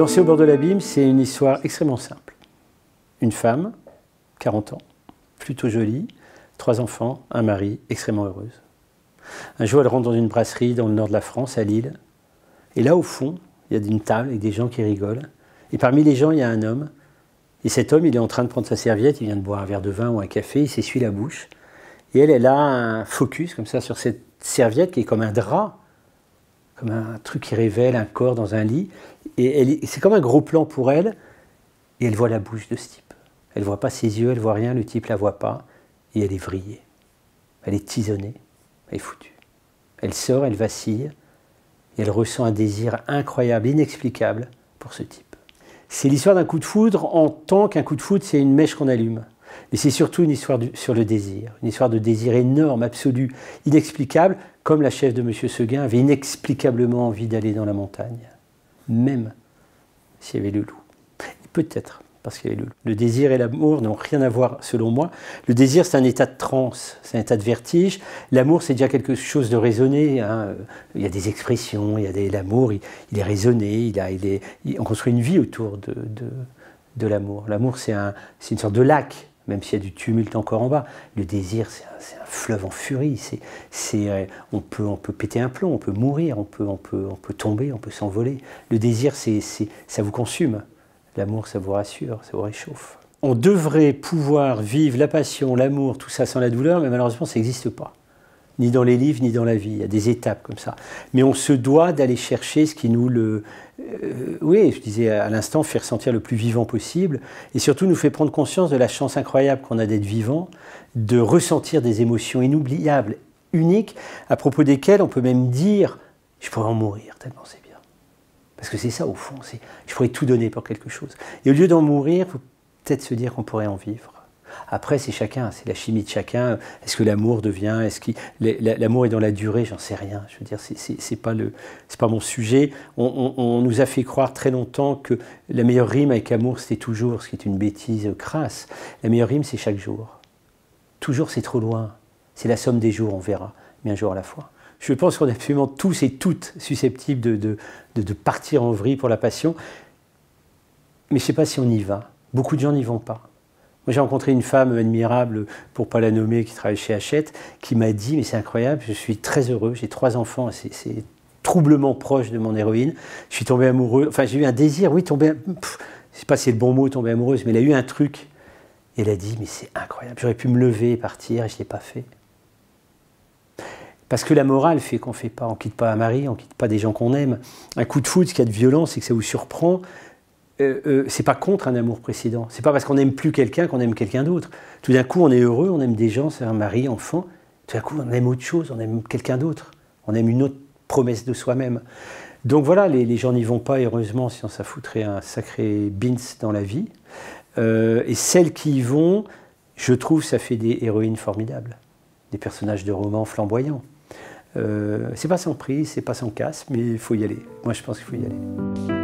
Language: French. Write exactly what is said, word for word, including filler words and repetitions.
Danser au bord de l'abîme, c'est une histoire extrêmement simple. Une femme, quarante ans, plutôt jolie, trois enfants, un mari, extrêmement heureuse. Un jour, elle rentre dans une brasserie dans le nord de la France, à Lille. Et là, au fond, il y a une table avec des gens qui rigolent. Et parmi les gens, il y a un homme. Et cet homme, il est en train de prendre sa serviette, il vient de boire un verre de vin ou un café, il s'essuie la bouche. Et elle, elle a un focus comme ça sur cette serviette qui est comme un drap, comme un truc qui révèle un corps dans un lit. Et c'est comme un gros plan pour elle. Et elle voit la bouche de ce type. Elle ne voit pas ses yeux, elle ne voit rien, le type ne la voit pas. Et elle est vrillée. Elle est tisonnée. Elle est foutue. Elle sort, elle vacille. Et elle ressent un désir incroyable, inexplicable pour ce type. C'est l'histoire d'un coup de foudre en tant qu'un coup de foudre, c'est une mèche qu'on allume. Mais c'est surtout une histoire du, sur le désir, une histoire de désir énorme, absolu, inexplicable, comme la chef de M. Seguin avait inexplicablement envie d'aller dans la montagne, même s'il y avait le loup. Peut-être, parce qu'il y avait le loup. Le désir et l'amour n'ont rien à voir, selon moi. Le désir, c'est un état de transe, c'est un état de vertige. L'amour, c'est déjà quelque chose de raisonné. Hein. Il y a des expressions, il y a des... l'amour, il, il est raisonné, il a, il est... on construit une vie autour de, de, de l'amour. L'amour, c'est un, c'est une sorte de lac, même s'il y a du tumulte encore en bas. Le désir, c'est un, un fleuve en furie. C'est, c'est, on peut, on peut péter un plomb, on peut mourir, on peut, on peut, on peut tomber, on peut s'envoler. Le désir, c'est, c'est, ça vous consume. L'amour, ça vous rassure, ça vous réchauffe. On devrait pouvoir vivre la passion, l'amour, tout ça sans la douleur, mais malheureusement, ça n'existe pas. Ni dans les livres, ni dans la vie. Il y a des étapes comme ça. Mais on se doit d'aller chercher ce qui nous le... Euh, oui, je disais à l'instant, faire sentir le plus vivant possible, et surtout nous fait prendre conscience de la chance incroyable qu'on a d'être vivant, de ressentir des émotions inoubliables, uniques, à propos desquelles on peut même dire « je pourrais en mourir tellement c'est bien ». Parce que c'est ça, au fond, c'est je pourrais tout donner pour quelque chose. Et au lieu d'en mourir, il faut peut-être se dire qu'on pourrait en vivre. Après, c'est chacun, c'est la chimie de chacun. Est-ce que l'amour devient, est-ce que l'amour est dans la durée? J'en sais rien. Je veux dire, c'est pas le, c'est pas mon sujet. On, on, on nous a fait croire très longtemps que la meilleure rime avec amour, c'était toujours, ce qui est une bêtise crasse. La meilleure rime, c'est chaque jour. Toujours, c'est trop loin. C'est la somme des jours, on verra, mais un jour à la fois. Je pense qu'on est absolument tous et toutes susceptibles de, de, de, de partir en vrille pour la passion. Mais je ne sais pas si on y va. Beaucoup de gens n'y vont pas. Moi, j'ai rencontré une femme admirable, pour ne pas la nommer, qui travaille chez Hachette, qui m'a dit « mais c'est incroyable, je suis très heureux, j'ai trois enfants, c'est troublement proche de mon héroïne. Je suis tombé amoureux, enfin j'ai eu un désir, oui, tombé, pff, je ne sais pas si c'est le bon mot, tomber amoureuse, mais elle a eu un truc. Et elle a dit « mais c'est incroyable, j'aurais pu me lever et partir et je ne l'ai pas fait ». Parce que la morale fait qu'on ne fait pas, on ne quitte pas un mari, on ne quitte pas des gens qu'on aime. Un coup de foudre, ce qu'il y a de violent, c'est que ça vous surprend. Euh, euh, c'est pas contre un amour précédent. C'est pas parce qu'on n'aime plus quelqu'un qu'on aime quelqu'un d'autre. Tout d'un coup, on est heureux, on aime des gens, c'est un mari, enfant. Tout d'un coup, on aime autre chose, on aime quelqu'un d'autre. On aime une autre promesse de soi-même. Donc voilà, les, les gens n'y vont pas, heureusement, sinon ça foutrait un sacré bins dans la vie. Euh, et celles qui y vont, je trouve, ça fait des héroïnes formidables. Des personnages de romans flamboyants. Euh, c'est pas sans prix, c'est pas sans casse, mais il faut y aller. Moi, je pense qu'il faut y aller.